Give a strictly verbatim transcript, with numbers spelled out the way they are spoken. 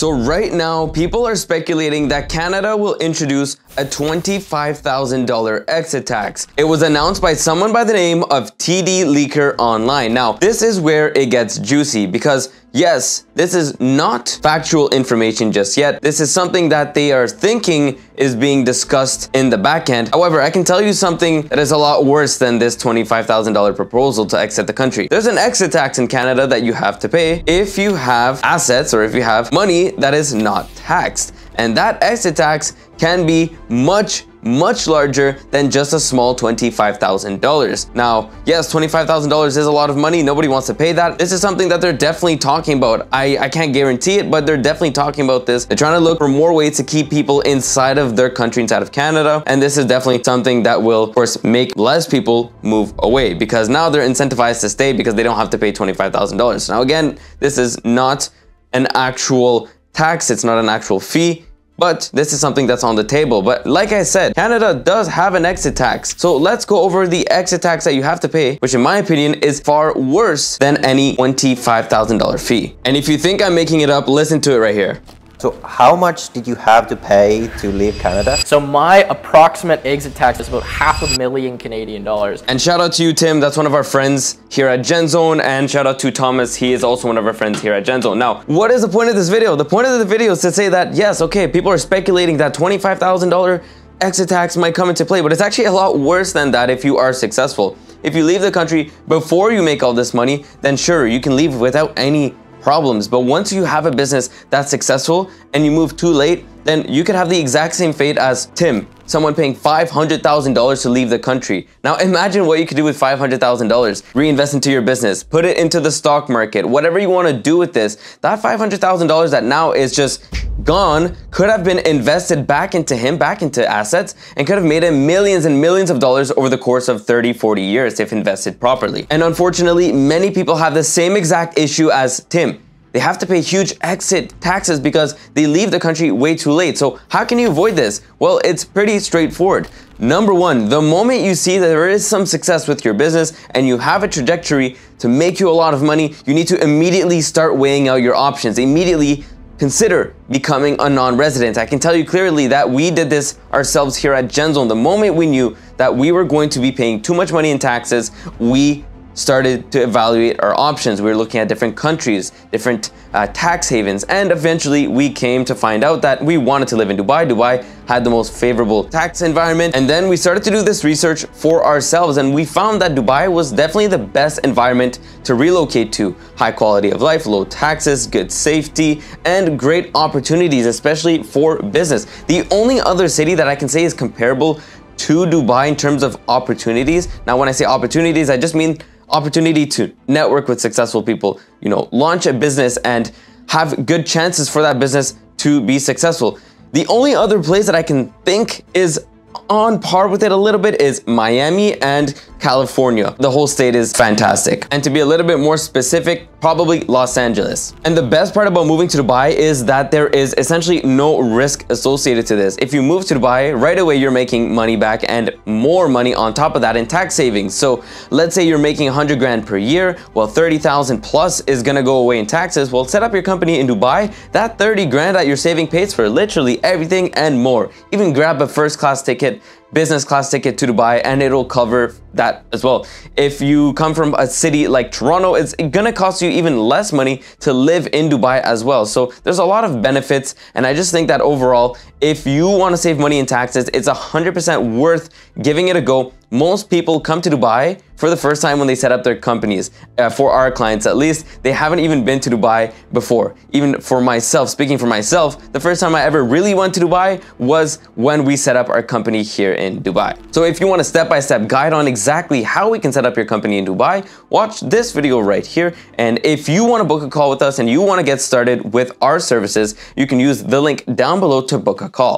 So right now, people are speculating that Canada will introduce a twenty-five thousand dollar exit tax. It was announced by someone by the name of T D Leaker online. Now, this is where it gets juicy because yes, this is not factual information just yet. This is something that they are thinking is being discussed in the back end. However, I can tell you something that is a lot worse than this twenty-five thousand dollar proposal to exit the country. There's an exit tax in Canada that you have to pay if you have assets or if you have money that is not taxed. And that exit tax can be much, much larger than just a small twenty-five thousand dollars. Now, yes, twenty-five thousand dollars is a lot of money. Nobody wants to pay that. This is something that they're definitely talking about. I, I can't guarantee it, but they're definitely talking about this. They're trying to look for more ways to keep people inside of their country, inside of Canada. And this is definitely something that will, of course, make less people move away because now they're incentivized to stay because they don't have to pay twenty-five thousand dollars. Now, again, this is not an actual tax. It's not an actual fee. But this is something that's on the table. But like I said, Canada does have an exit tax. So let's go over the exit tax that you have to pay, which in my opinion is far worse than any twenty-five thousand dollar fee. And if you think I'm making it up, listen to it right here. So how much did you have to pay to leave Canada? So my approximate exit tax is about half a million Canadian dollars. And shout out to you, Tim. That's one of our friends here at GenZone. And shout out to Thomas. He is also one of our friends here at GenZone. Now, what is the point of this video? The point of the video is to say that, yes, okay, people are speculating that twenty-five thousand dollar exit tax might come into play, but it's actually a lot worse than that if you are successful. If you leave the country before you make all this money, then sure, you can leave without any problems. But once you have a business that's successful and you move too late, then you could have the exact same fate as Tim, someone paying five hundred thousand dollars to leave the country. Now imagine what you could do with five hundred thousand dollars. Reinvest into your business, put it into the stock market, whatever you want to do with this. That five hundred thousand dollars that now is just gone could have been invested back into him, back into assets, and could have made him millions and millions of dollars over the course of thirty, forty years if invested properly. And unfortunately, many people have the same exact issue as Tim. They have to pay huge exit taxes because they leave the country way too late. So how can you avoid this? Well, it's pretty straightforward. Number one, the moment you see that there is some success with your business and you have a trajectory to make you a lot of money, you need to immediately start weighing out your options. Immediately consider becoming a non-resident. I can tell you clearly that we did this ourselves here at GenZone. The moment we knew that we were going to be paying too much money in taxes, we started to evaluate our options. We were looking at different countries, different uh, tax havens, and eventually we came to find out that we wanted to live in Dubai. Dubai had the most favorable tax environment. And then we started to do this research for ourselves and we found that Dubai was definitely the best environment to relocate to. High quality of life, low taxes, good safety, and great opportunities, especially for business. The only other city that I can say is comparable to Dubai in terms of opportunities. Now, when I say opportunities, I just mean opportunity to network with successful people, you know, launch a business and have good chances for that business to be successful. The only other place that I can think is on par with it a little bit is Miami and California. The whole state is fantastic. And to be a little bit more specific, probably Los Angeles. And the best part about moving to Dubai is that there is essentially no risk associated to this. If you move to Dubai, right away you're making money back and more money on top of that in tax savings. So let's say you're making one hundred grand per year, well, thirty thousand plus is gonna go away in taxes. Well, set up your company in Dubai, that thirty grand that you're saving pays for literally everything and more. Even grab a first class ticket, business class ticket to Dubai, and it'll cover that as well. If you come from a city like Toronto, it's gonna cost you even less money to live in Dubai as well. So there's a lot of benefits, and I just think that overall, if you want to save money in taxes, it's one hundred percent worth giving it a go. Most people come to Dubai for the first time when they set up their companies. Uh, for our clients, at least, they haven't even been to Dubai before. Even for myself, speaking for myself, the first time I ever really went to Dubai was when we set up our company here in Dubai. So if you want a step-by-step guide on exactly how we can set up your company in Dubai, watch this video right here. And if you want to book a call with us and you want to get started with our services, you can use the link down below to book a call.